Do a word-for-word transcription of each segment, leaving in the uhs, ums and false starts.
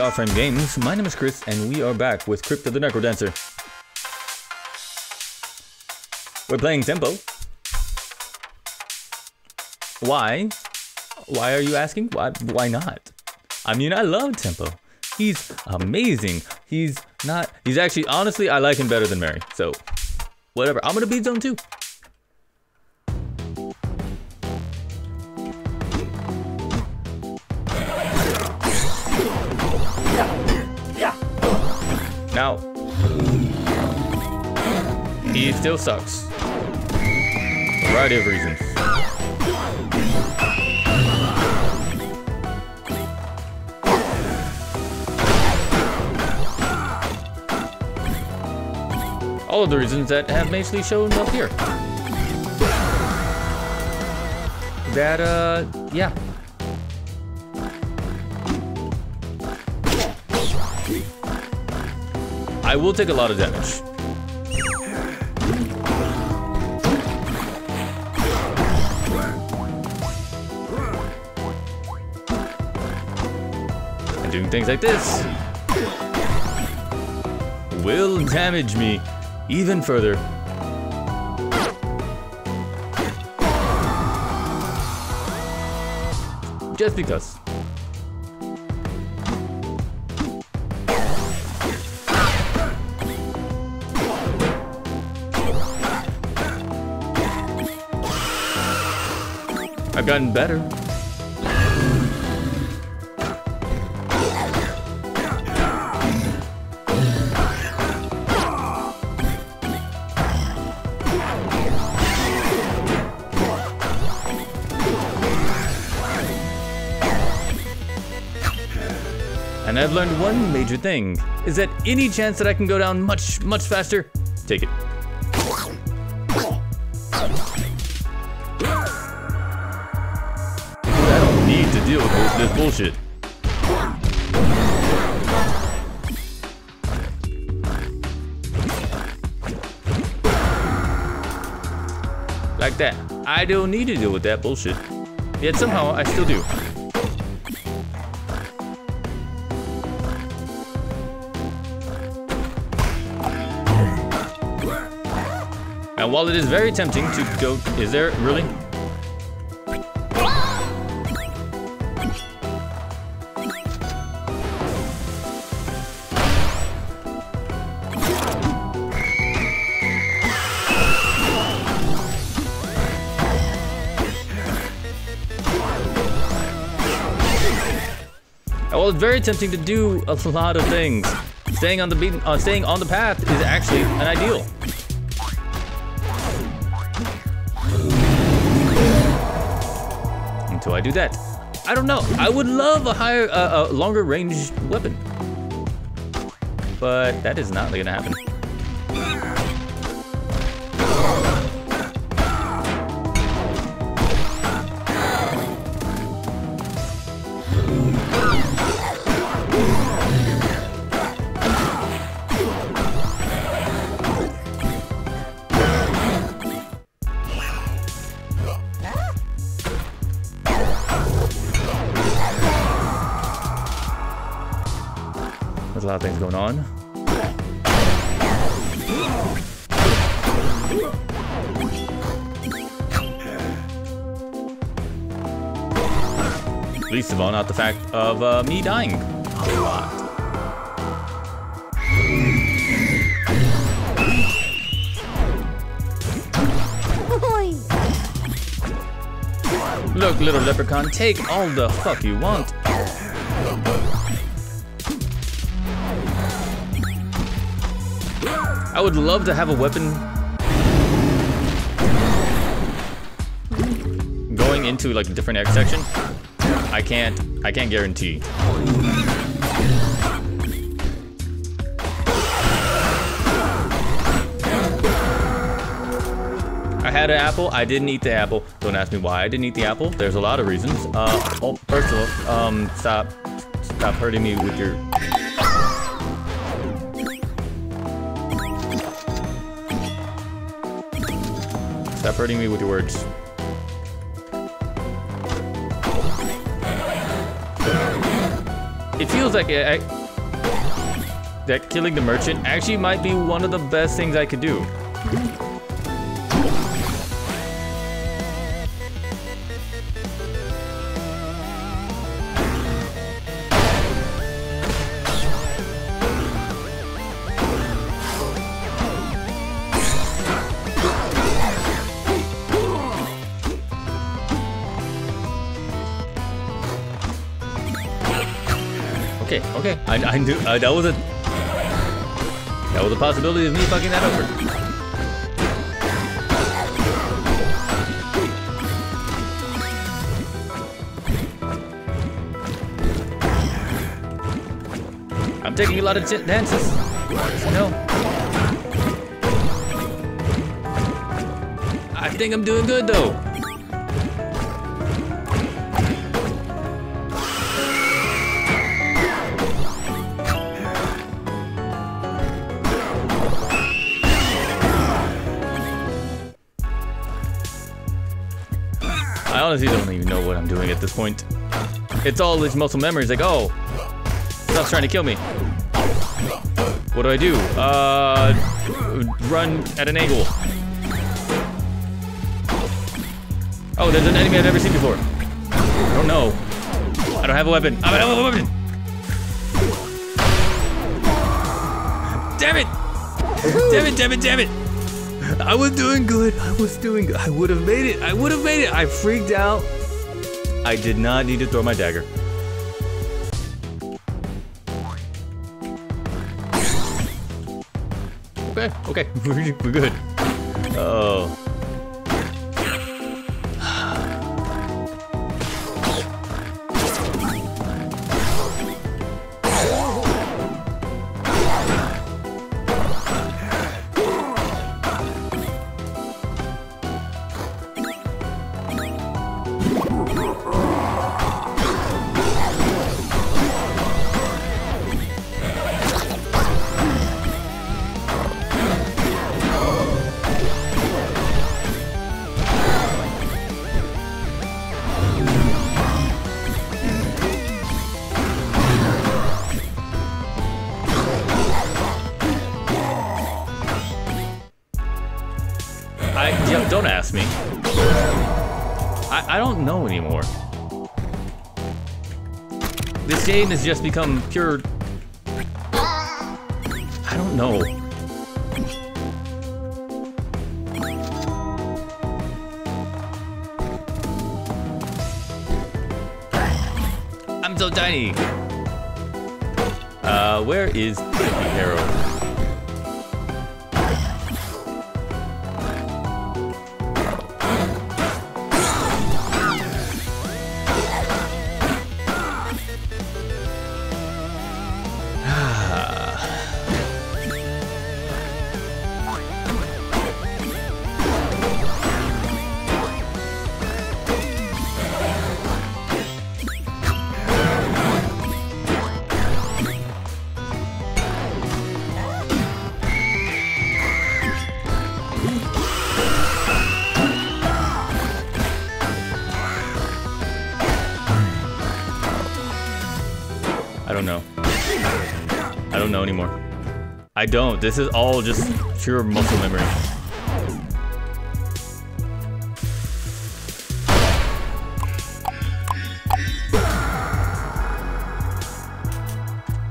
and Off Frame Games. My name is Chris and we are back with Crypt of the Necrodancer. We're playing Tempo. Why? Why are you asking? Why why not? I mean, I love Tempo. He's amazing. He's not he's actually honestly I like him better than Mary. So whatever. I'm gonna beat zone two. Now, he still sucks. A variety of reasons. All of the reasons that have basically shown up here. That, uh, yeah. I will take a lot of damage. And doing things like this will damage me even further. Just because. I've gotten better. And I've learned one major thing, is that any chance that I can go down much, much faster, take it. To deal with this, this bullshit. Like that. I don't need to deal with that bullshit. Yet somehow I still do. And while it is very tempting to go, is there really? Well, it's very tempting to do a lot of things. Staying on the beaten, uh, staying on the path is actually an ideal. Until I do that, I don't know. I would love a higher, uh, a longer range weapon, but that is not gonna happen. There's a lot of things going on. Least of all, not the fact of uh, me dying a lot. Look, little leprechaun, take all the fuck you want. I would love to have a weapon going into like a different X section. I can't, I can't guarantee. I had an apple, I didn't eat the apple. Don't ask me why I didn't eat the apple. There's a lot of reasons. Uh, oh, first of all, um, stop, stop hurting me with your... Stop hurting me with your words. it feels like it, I, that killing the merchant actually might be one of the best things I could do. Okay, okay, I, I knew, uh, that was a, that was a possibility of me fucking that over. I'm taking a lot of chances, you know. I think I'm doing good though. I honestly don't even know what I'm doing at this point. It's all these muscle memories, like, oh, stuff's trying to kill me. What do I do? Uh, run at an angle. Oh, there's an enemy I've never seen before. I don't know. I don't have a weapon. I don't have a weapon. Damn it! Damn it, damn it, damn it! I was doing good, I was doing good. I would have made it, I would have made it. I freaked out. I did not need to throw my dagger. Okay, okay, we're good. Uh-oh. I, yeah, don't ask me. I, I don't know anymore. This game has just become pure... I don't know. I'm so tiny. Uh, where is the arrow? I don't know. I don't know anymore. I don't. This is all just pure muscle memory.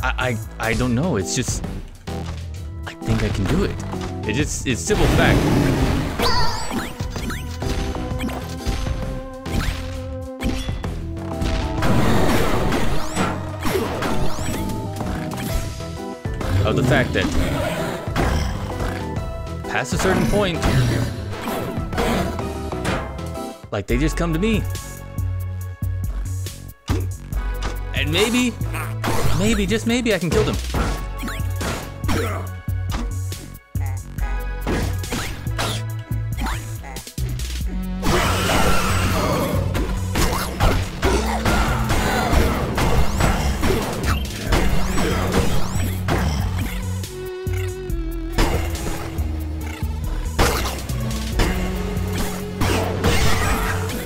I, I I don't know. It's just I think I can do it. It just it's simple fact. Of the fact that past a certain point, like they just come to me. And maybe, maybe, just maybe I can kill them.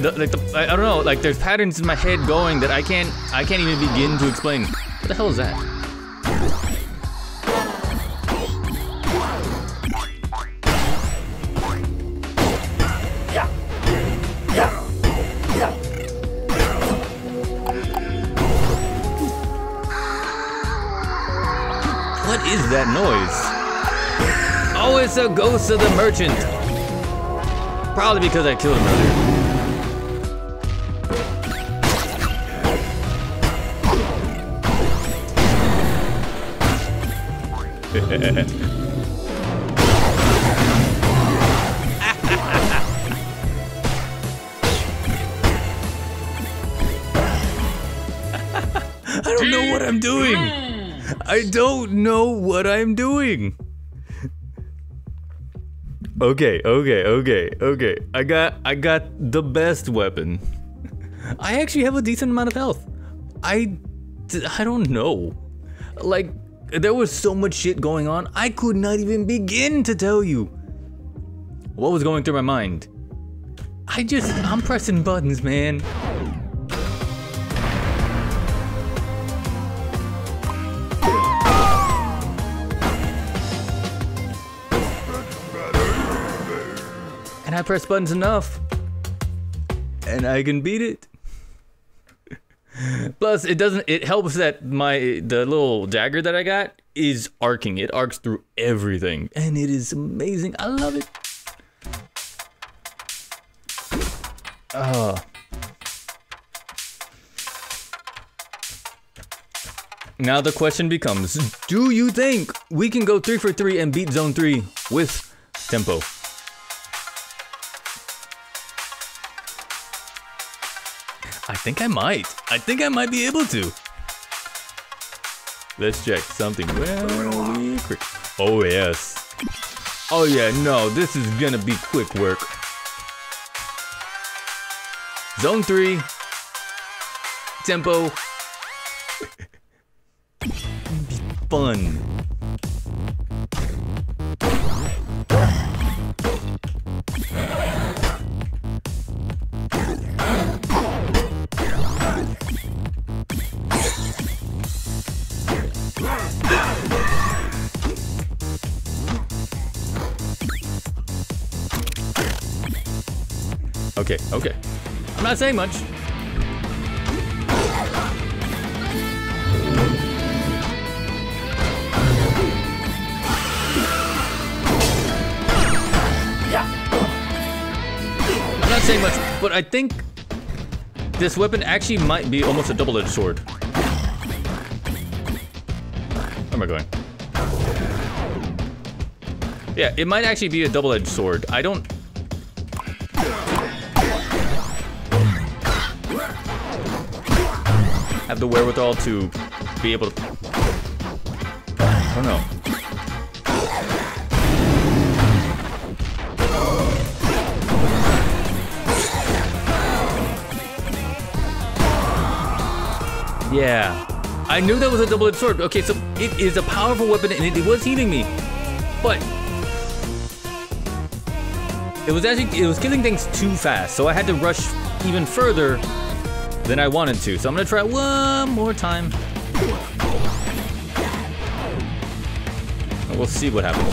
The, like the, I don't know, like there's patterns in my head going that I can't I can't even begin to explain. What the hell is that? What is that noise? Oh, it's a ghost of the merchant. Probably because I killed him earlier. I don't know what I'm doing. I don't know what I'm doing. Okay, okay, okay, okay. I got I got the best weapon. I actually have a decent amount of health. I I don't know. Like, there was so much shit going on, I could not even begin to tell you what was going through my mind. I just, I'm pressing buttons, man. And I press buttons enough, and I can beat it. Plus, it doesn't. It helps that my the little dagger that I got is arcing. It arcs through everything, and it is amazing. I love it. Uh. Now the question becomes: do you think we can go three for three and beat Zone Three with tempo? I think I might. I think I might be able to. Let's check something really quick. Oh, yes. Oh, yeah, no, this is gonna be quick work. Zone three. Tempo. Be fun. Okay, okay. I'm not saying much. I'm not saying much, but I think this weapon actually might be almost a double-edged sword. Where am I going? Yeah, it might actually be a double-edged sword. I don't... have the wherewithal to be able to. I don't know. Yeah, I knew that was a double-edged sword. Okay, so it is a powerful weapon, and it was healing me, but it was actually it was killing things too fast, so I had to rush even further than I wanted to. So I'm gonna try one more time. And we'll see what happens.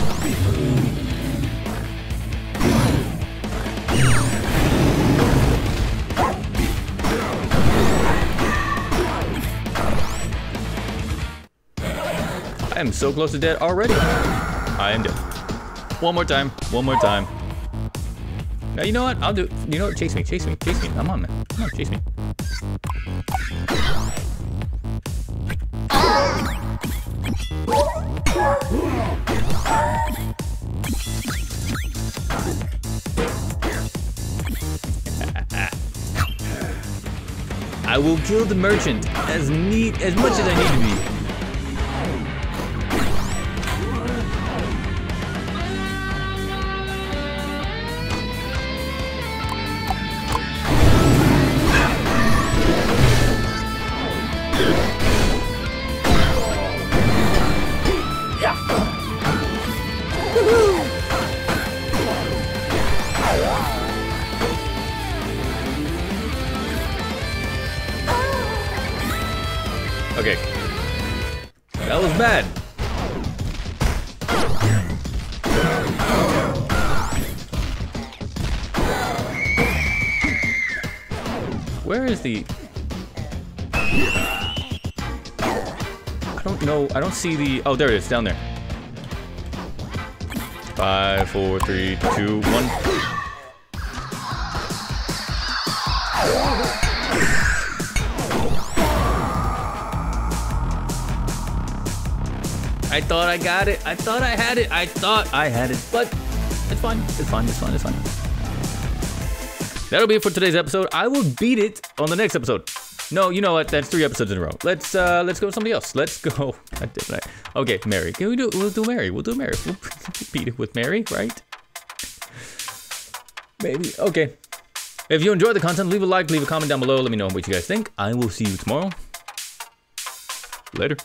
I am so close to dead already. I am dead. One more time, one more time. Now you know what, I'll do, you know what, chase me, chase me, chase me. I'm on, man, come on, chase me. I will kill the merchant as neat as much as I need to be. Okay. That was bad. Where is the... I don't know. I don't see the... Oh, there it is. Down there. Five, four, three, two, one. I thought I got it. I thought I had it. I thought I had it. But it's fine. It's fine. It's fine. It's fine. That'll be it for today's episode. I will beat it on the next episode. No, you know what? That's three episodes in a row. Let's uh, let's go with somebody else. Let's go. God damn it. Okay, Mary. Can we do? We'll do Mary. We'll do Mary. We'll beat it with Mary, right? Maybe. Okay. If you enjoyed the content, leave a like, leave a comment down below. Let me know what you guys think. I will see you tomorrow. Later.